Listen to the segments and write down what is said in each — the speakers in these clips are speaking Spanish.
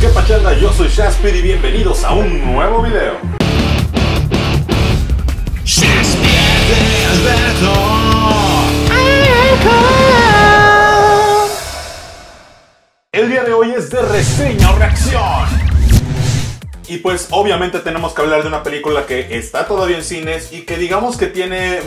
¿Qué pachanga? Yo soy Shaspid y bienvenidos a un nuevo video. Shaspid de Alberto. El día de hoy es de reseña o reacción. Y pues obviamente tenemos que hablar de una película que está todavía en cines y que digamos que tiene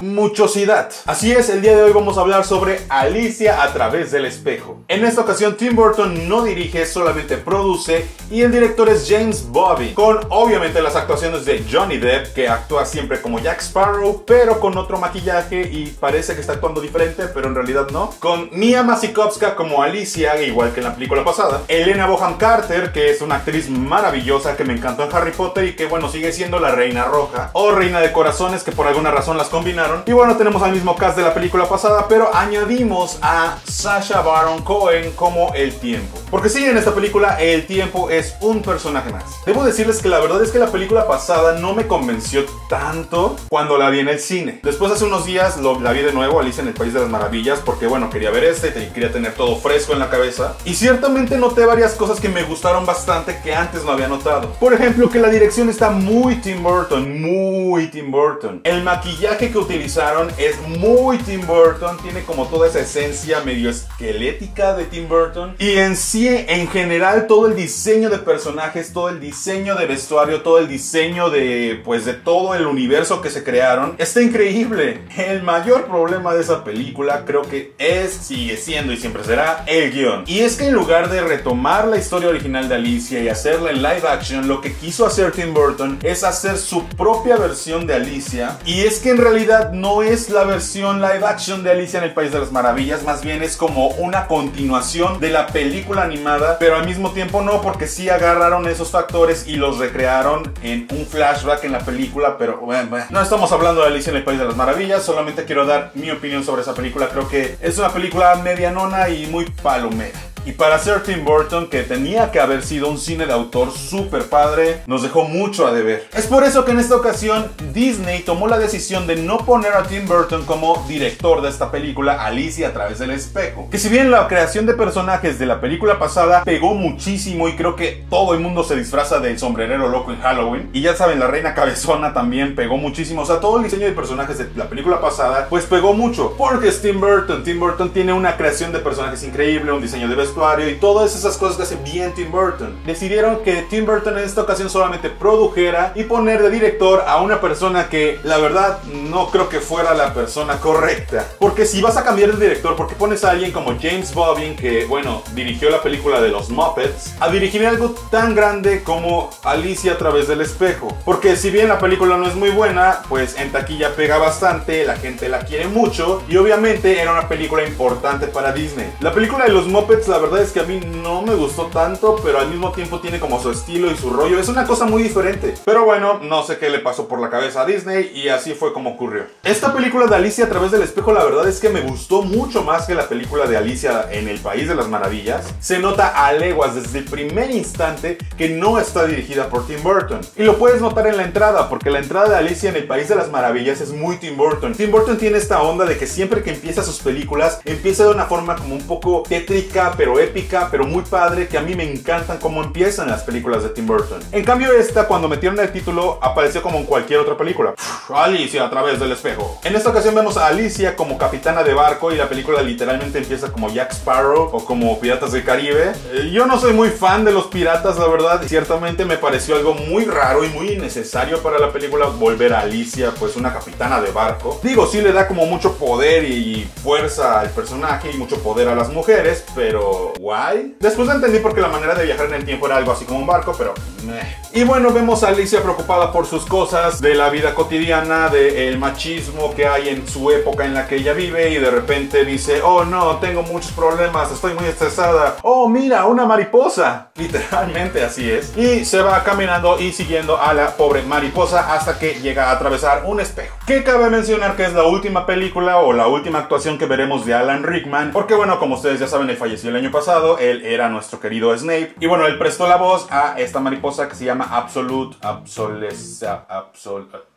muchosidad. Así es, el día de hoy vamos a hablar sobre Alicia a través del espejo. En esta ocasión Tim Burton no dirige, solamente produce, y el director es James Bobby, con obviamente las actuaciones de Johnny Depp, que actúa siempre como Jack Sparrow, pero con otro maquillaje y parece que está actuando diferente, pero en realidad no. Con Mia Masikowska como Alicia, igual que en la película pasada. Helena Bonham Carter, que es una actriz maravillosa que me encantó en Harry Potter y que bueno, sigue siendo la Reina Roja o Reina de Corazones, que por alguna razón las combinaron. Y bueno, tenemos al mismo cast de la película pasada, pero añadimos a Sacha Baron Cohen como el tiempo, porque sí, en esta película el tiempo es un personaje más. Debo decirles que la verdad es que la película pasada no me convenció tanto cuando la vi en el cine. Después hace unos días la vi de nuevo, Alicia en el País de las Maravillas, porque bueno, quería ver y quería tener todo fresco en la cabeza, y ciertamente noté varias cosas que me gustaron bastante que antes no había notado. Por ejemplo, que la dirección está muy Tim Burton, el maquillaje que utilizaron es muy Tim Burton, tiene como toda esa esencia medio esquelética de Tim Burton, y en sí, en general, todo el diseño de personajes, todo el diseño de vestuario, todo el diseño de, pues, de todo el universo que se crearon, está increíble. El mayor problema de esa película creo que es, sigue siendo y siempre será, el guión. Y es que en lugar de retomar la historia original de Alicia y hacerla en live action, lo que quiso hacer Tim Burton es hacer su propia versión de Alicia, y es que en realidad no es la versión live action de Alicia en el País de las Maravillas, más bien es como una continuación de la película animada, pero al mismo tiempo no, porque sí agarraron esos factores y los recrearon en un flashback en la película, pero bueno. No estamos hablando de Alicia en el País de las Maravillas, solamente quiero dar mi opinión sobre esa película. Creo que es una película medianona y muy palomera. Y para ser Tim Burton, que tenía que haber sido un cine de autor súper padre, nos dejó mucho a deber. Es por eso que en esta ocasión Disney tomó la decisión de no poner a Tim Burton como director de esta película, Alicia a través del espejo. Que si bien la creación de personajes de la película pasada pegó muchísimo y creo que todo el mundo se disfraza del sombrerero loco en Halloween, y ya saben, la Reina Cabezona también pegó muchísimo, o sea, todo el diseño de personajes de la película pasada pues pegó mucho, porque es Tim Burton. Tim Burton tiene una creación de personajes increíble, un diseño de vestuario y todas esas cosas que hace bien Tim Burton. Decidieron que Tim Burton en esta ocasión solamente produjera y poner de director a una persona que la verdad no creo que fuera la persona correcta, porque si vas a cambiar de director, ¿por qué pones a alguien como James Bobby, que bueno, dirigió la película de los Muppets, a dirigir algo tan grande como Alicia a través del espejo? Porque si bien la película no es muy buena, pues en taquilla pega bastante, la gente la quiere mucho y obviamente era una película importante para Disney. La película de los Muppets, la verdad es que a mí no me gustó tanto, pero al mismo tiempo tiene como su estilo y su rollo, es una cosa muy diferente. Pero bueno, no sé qué le pasó por la cabeza a Disney y así fue como ocurrió. Esta película de Alicia a través del espejo, la verdad es que me gustó mucho más que la película de Alicia en el País de las Maravillas. Se nota a leguas desde el primer instante que no está dirigida por Tim Burton, y lo puedes notar en la entrada, porque la entrada de Alicia en el País de las Maravillas es muy Tim Burton. Tim Burton tiene esta onda de que siempre que empieza sus películas, empieza de una forma como un poco tétrica, pero épica, pero muy padre, que a mí me encantan cómo empiezan las películas de Tim Burton. En cambio esta, cuando metieron el título, apareció como en cualquier otra película. Alicia a través del espejo. En esta ocasión vemos a Alicia como capitana de barco y la película literalmente empieza como Jack Sparrow o como Piratas del Caribe. Yo no soy muy fan de los piratas, la verdad, y ciertamente me pareció algo muy raro y muy innecesario para la película volver a Alicia pues una capitana de barco. Digo, sí le da como mucho poder y fuerza al personaje y mucho poder a las mujeres, pero ¿why? Después entendí porque la manera de viajar en el tiempo era algo así como un barco, pero meh. Y bueno, vemos a Alicia preocupada por sus cosas de la vida cotidiana, del machismo que hay en su época en la que ella vive, y de repente dice, oh no, tengo muchos problemas, estoy muy estresada, oh mira, una mariposa. Literalmente así es. Y se va caminando y siguiendo a la pobre mariposa hasta que llega a atravesar un espejo. Que cabe mencionar que es la última película o la última actuación que veremos de Alan Rickman, porque bueno, como ustedes ya saben, él falleció el año año pasado. Él era nuestro querido Snape. Y bueno, él prestó la voz a esta mariposa que se llama Absolute...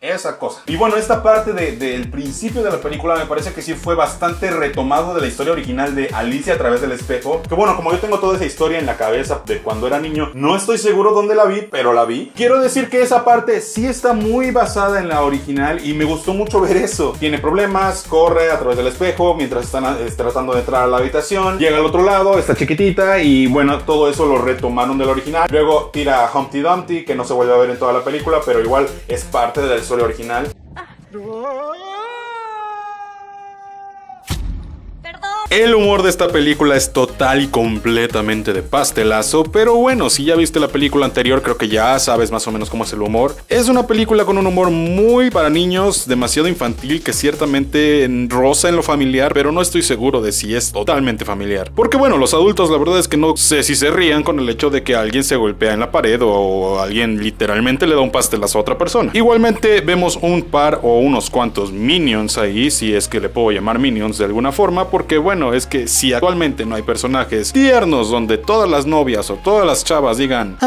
esa cosa. Y bueno, esta parte del principio de la película me parece que sí fue bastante retomado de la historia original de Alicia a través del espejo. Que bueno, como yo tengo toda esa historia en la cabeza de cuando era niño, no estoy seguro dónde la vi, pero la vi. Quiero decir que esa parte sí está muy basada en la original y me gustó mucho ver eso. Tiene problemas, corre a través del espejo mientras están tratando de entrar a la habitación, llega al otro lado, está chiquitita y bueno, todo eso lo retomaron del original. Luego tira a Humpty Dumpty, que no se vuelve a ver en toda la película, pero igual es parte de la historia original. El humor de esta película es total y completamente de pastelazo, pero bueno, si ya viste la película anterior creo que ya sabes más o menos cómo es el humor. Es una película con un humor muy para niños, demasiado infantil, que ciertamente roza en lo familiar, pero no estoy seguro de si es totalmente familiar. Porque bueno, los adultos la verdad es que no sé si se rían con el hecho de que alguien se golpea en la pared o alguien literalmente le da un pastelazo a otra persona. Igualmente vemos un par o unos cuantos minions ahí, si es que le puedo llamar minions de alguna forma, porque bueno, es que si actualmente no hay personajes tiernos donde todas las novias o todas las chavas digan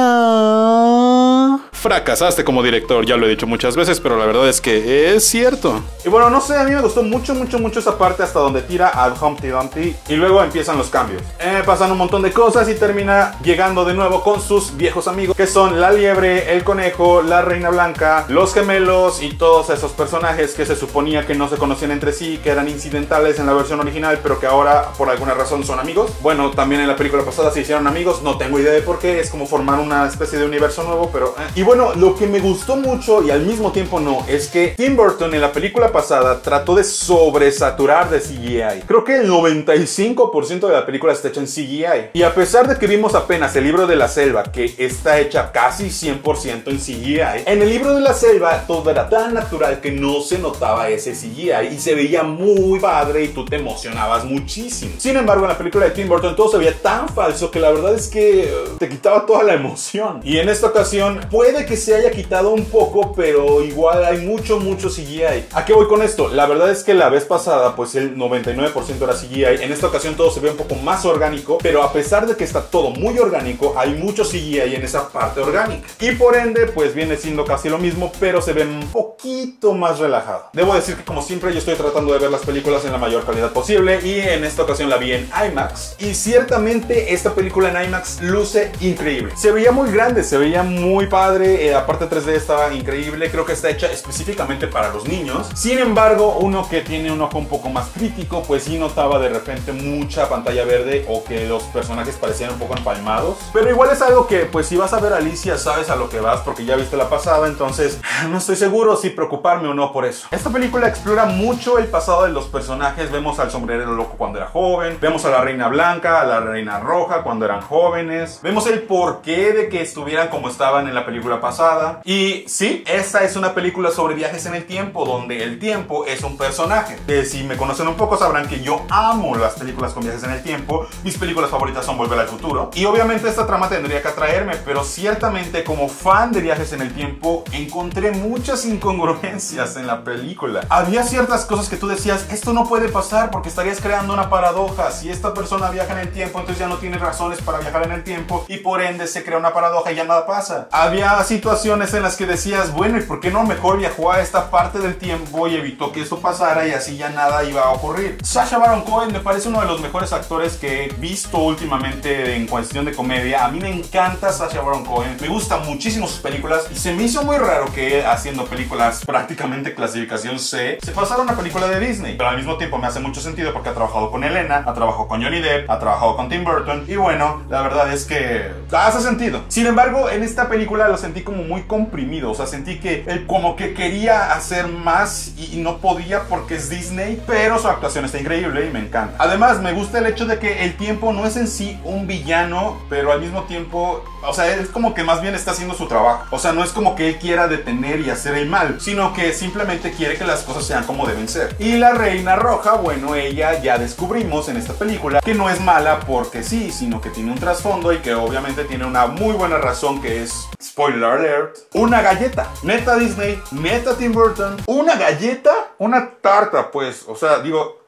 fracasaste como director, ya lo he dicho muchas veces, pero la verdad es que es cierto. Y bueno, no sé, a mí me gustó mucho esa parte hasta donde tira al Humpty Dumpty y luego empiezan los cambios. Pasan un montón de cosas y termina llegando de nuevo con sus viejos amigos, que son la liebre, el conejo, la reina blanca, los gemelos y todos esos personajes que se suponía que no se conocían entre sí, que eran incidentales en la versión original, pero que ahora por alguna razón son amigos. Bueno, también en la película pasada se hicieron amigos, no tengo idea de por qué, es como formar una especie de universo nuevo, pero... Y bueno, lo que me gustó mucho y al mismo tiempo no, es que Tim Burton en la película pasada trató de sobresaturar de CGI. Creo que el 95% de la película está hecha en CGI. Y a pesar de que vimos apenas El Libro de la Selva, que está hecha casi 100% en CGI, en El Libro de la Selva todo era tan natural que no se notaba ese CGI y se veía muy padre y tú te emocionabas muchísimo. Sin embargo, en la película de Tim Burton todo se veía tan falso que la verdad es que te quitaba toda la emoción. Y en esta ocasión puede que se haya quitado un poco, pero igual hay mucho CGI. ¿A qué voy con esto? La verdad es que la vez pasada pues el 99% era CGI. En esta ocasión todo se ve un poco más orgánico, pero a pesar de que está todo muy orgánico, hay mucho CGI en esa parte orgánica. Y por ende pues viene siendo casi lo mismo, pero se ve un poquito más relajado. Debo decir que como siempre yo estoy tratando de ver las películas en la mayor calidad posible, y en esta ocasión la vi en IMAX. Y ciertamente esta película en IMAX luce increíble. Se veía muy grande, se veía muy padre. La parte 3D estaba increíble, creo que está hecha específicamente para los niños. Sin embargo, uno que tiene un ojo un poco más crítico, pues sí notaba de repente mucha pantalla verde o que los personajes parecían un poco empalmados. Pero igual es algo que, pues si vas a ver Alicia, sabes a lo que vas porque ya viste la pasada, entonces no estoy seguro si preocuparme o no por eso. Esta película explora mucho el pasado de los personajes. Vemos al sombrerero loco cuando era joven, vemos a la reina blanca, a la reina roja cuando eran jóvenes, vemos el porqué de que estuvieran como estaban en la película pasada. Y sí, esta es una película sobre viajes en el tiempo, donde el tiempo es un personaje. Que si me conocen un poco sabrán que yo amo las películas con viajes en el tiempo. Mis películas favoritas son Volver al Futuro. Y obviamente esta trama tendría que atraerme, pero ciertamente como fan de viajes en el tiempo encontré muchas incongruencias en la película. Había ciertas cosas que tú decías, esto no puede pasar porque estarías creando una paradoja. Si esta persona viaja en el tiempo, entonces ya no tiene razones para viajar en el tiempo y por ende se crea una paradoja y ya nada pasa. Había situaciones en las que decías, bueno, ¿y por qué no mejor viajó a esta parte del tiempo y evitó que esto pasara y así ya nada iba a ocurrir? Sacha Baron Cohen me parece uno de los mejores actores que he visto últimamente en cuestión de comedia. A mí me encanta Sacha Baron Cohen, me gustan muchísimo sus películas y se me hizo muy raro que haciendo películas prácticamente clasificación C se pasara una película de Disney. Pero al mismo tiempo me hace mucho sentido porque ha trabajado con Helena, ha trabajado con Johnny Depp, ha trabajado con Tim Burton y bueno, la verdad es que hace sentido. Sin embargo, en esta película lo sentí como muy comprimido, o sea, sentí que él como que quería hacer más y no podía porque es Disney, pero su actuación está increíble y me encanta. Además, me gusta el hecho de que el tiempo no es en sí un villano, pero al mismo tiempo, o sea, es como que más bien está haciendo su trabajo. O sea, no es como que él quiera detener y hacer el mal, sino que simplemente quiere que las cosas sean como deben ser. Y la reina roja, bueno, ella ya descubrimos en esta película que no es mala porque sí, sino que tiene un trasfondo y que obviamente tiene una muy buena razón, que es, spoiler alert, una galleta. Neta Disney, neta Tim Burton, una galleta, una tarta, pues, o sea, digo...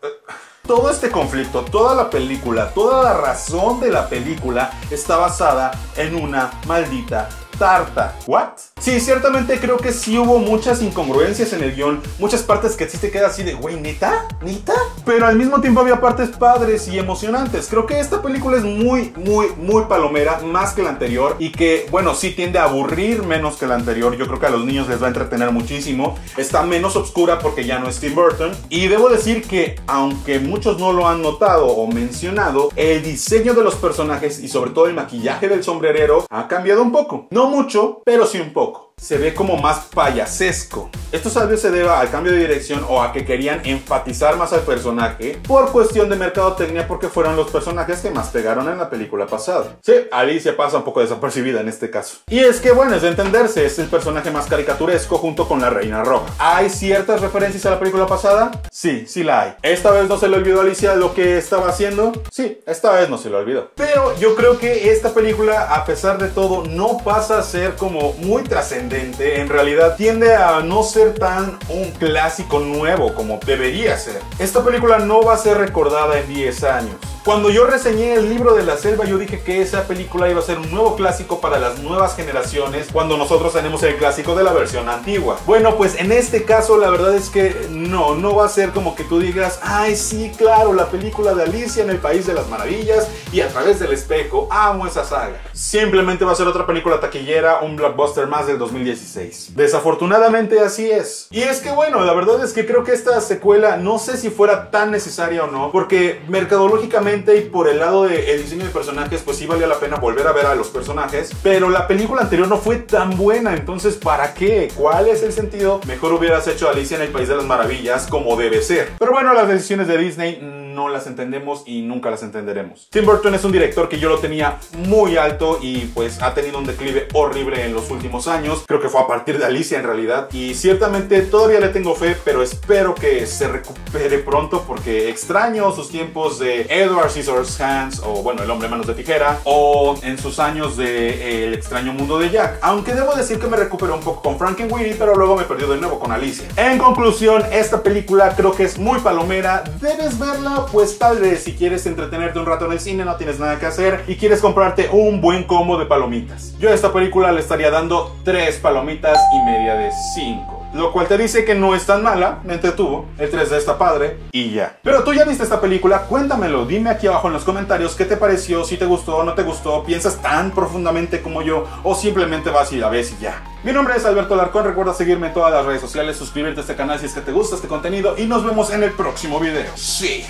Todo este conflicto, toda la película, toda la razón de la película está basada en una maldita tarta. ¿What? Sí, ciertamente creo que sí hubo muchas incongruencias en el guión, muchas partes que sí te queda así de, güey, ¿neta? ¿Neta? Pero al mismo tiempo había partes padres y emocionantes. Creo que esta película es muy palomera, más que la anterior, y que, bueno, sí tiende a aburrir menos que la anterior. Yo creo que a los niños les va a entretener muchísimo. Está menos oscura porque ya no es Tim Burton. Y debo decir que, aunque muchos no lo han notado o mencionado, el diseño de los personajes y sobre todo el maquillaje del sombrerero ha cambiado un poco. No mucho, pero sí un poco. Se ve como más payasesco. Esto tal vez se deba al cambio de dirección o a que querían enfatizar más al personaje por cuestión de mercadotecnia, porque fueron los personajes que más pegaron en la película pasada. Sí, Alicia pasa un poco desapercibida en este caso. Y es que, bueno, es de entenderse, es el personaje más caricaturesco junto con la Reina Roja. ¿Hay ciertas referencias a la película pasada? Sí, sí la hay. ¿Esta vez no se le olvidó a Alicia lo que estaba haciendo? Sí, esta vez no se le olvidó. Pero yo creo que esta película, a pesar de todo, no pasa a ser como muy trascendente. En realidad tiende a no ser tan un clásico nuevo como debería ser. Esta película no va a ser recordada en 10 años. Cuando yo reseñé El Libro de la Selva, yo dije que esa película iba a ser un nuevo clásico para las nuevas generaciones, cuando nosotros tenemos el clásico de la versión antigua. Bueno, pues en este caso la verdad es que no va a ser como que tú digas, ay sí, claro, la película de Alicia en el País de las Maravillas y a través del espejo, amo esa saga. Simplemente va a ser otra película taquillera, un blockbuster más del 2016. Desafortunadamente así es. Y es que bueno, la verdad es que creo que esta secuela no sé si fuera tan necesaria o no, porque mercadológicamente y por el lado del diseño de personajes, pues sí valía la pena volver a ver a los personajes, pero la película anterior no fue tan buena, entonces ¿para qué? ¿Cuál es el sentido? Mejor hubieras hecho Alicia en el País de las Maravillas como debe ser. Pero bueno, las decisiones de Disney no las entendemos y nunca las entenderemos. Tim Burton es un director que yo lo tenía muy alto y pues ha tenido un declive horrible en los últimos años. Creo que fue a partir de Alicia en realidad, y ciertamente todavía le tengo fe, pero espero que se recupere pronto porque extraño sus tiempos de Edward Scissorhands, o bueno, El Hombre en Manos de Tijera, o en sus años de El Extraño Mundo de Jack, aunque debo decir que me recuperó un poco con Frankenweenie, pero luego me perdió de nuevo con Alicia. En conclusión, esta película creo que es muy palomera, debes verla pues tal vez si quieres entretenerte un rato en el cine, no tienes nada que hacer y quieres comprarte un buen combo de palomitas. Yo a esta película le estaría dando 3,5 palomitas de 5. Lo cual te dice que no es tan mala, me entretuvo, el 3D está padre y ya. Pero tú ya viste esta película, cuéntamelo, dime aquí abajo en los comentarios qué te pareció, si te gustó o no te gustó, piensas tan profundamente como yo o simplemente vas y la ves y ya. Mi nombre es Alberto Alarcón, recuerda seguirme en todas las redes sociales, suscribirte a este canal si es que te gusta este contenido y nos vemos en el próximo video. Sí.